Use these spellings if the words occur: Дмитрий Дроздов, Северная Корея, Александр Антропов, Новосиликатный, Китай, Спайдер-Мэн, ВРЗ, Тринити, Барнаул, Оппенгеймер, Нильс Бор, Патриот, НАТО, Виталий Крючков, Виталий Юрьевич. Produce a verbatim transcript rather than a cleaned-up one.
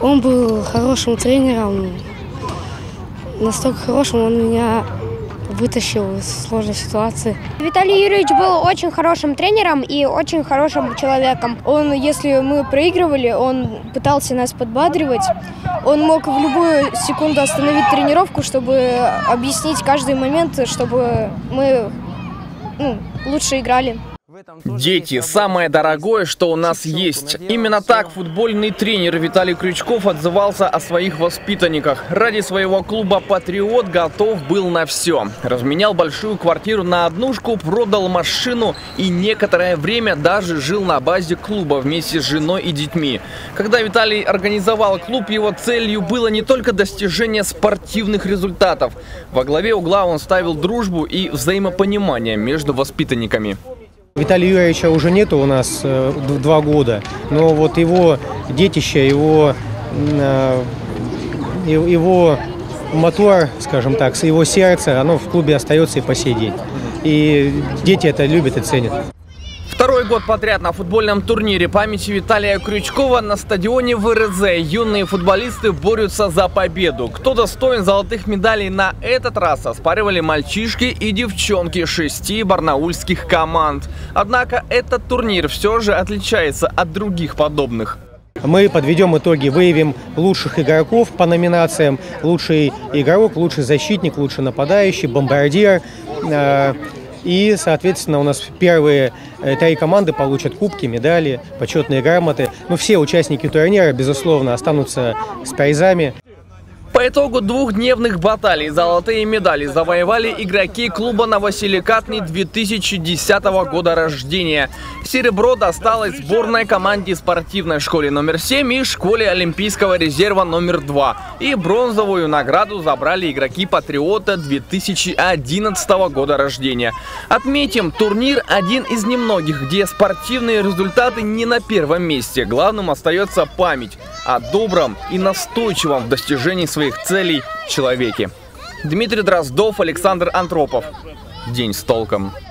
Он был хорошим тренером, настолько хорошим, он меня вытащил из сложной ситуации. Виталий Юрьевич был очень хорошим тренером и очень хорошим человеком. Он, если мы проигрывали, он пытался нас подбадривать. Он мог в любую секунду остановить тренировку, чтобы объяснить каждый момент, чтобы мы, ну, лучше играли. Дети – самое дорогое, что у нас есть. Именно так футбольный тренер Виталий Крючков отзывался о своих воспитанниках. Ради своего клуба «Патриот» готов был на все. Разменял большую квартиру на однушку, продал машину и некоторое время даже жил на базе клуба вместе с женой и детьми. Когда Виталий организовал клуб, его целью было не только достижение спортивных результатов. Во главе угла он ставил дружбу и взаимопонимание между воспитанниками. Виталия Юрьевича уже нету у нас э, два года, но вот его детище, его, э, его мотор, скажем так, его сердце, оно в клубе остается и по сей день. И дети это любят и ценят. Второй год подряд на футбольном турнире памяти Виталия Крючкова на стадионе В Р З юные футболисты борются за победу. Кто достоин золотых медалей на этот раз, оспаривали мальчишки и девчонки шести барнаульских команд. Однако этот турнир все же отличается от других подобных. Мы подведем итоги, выявим лучших игроков по номинациям. Лучший игрок, лучший защитник, лучший нападающий, бомбардир. Э И, соответственно, у нас первые три команды получат кубки, медали, почетные грамоты. Но все участники турнира, безусловно, останутся с призами. По итогу двухдневных баталий золотые медали завоевали игроки клуба «Новосиликатный» две тысячи десятого года рождения. Серебро досталось сборной команде спортивной школе номер семь и школе Олимпийского резерва номер два. И бронзовую награду забрали игроки «Патриота» две тысячи одиннадцатого года рождения. Отметим, турнир один из немногих, где спортивные результаты не на первом месте. Главным остается память о добром и настойчивом в достижении своих Своих целей человеке. Дмитрий Дроздов, Александр Антропов. День с толком.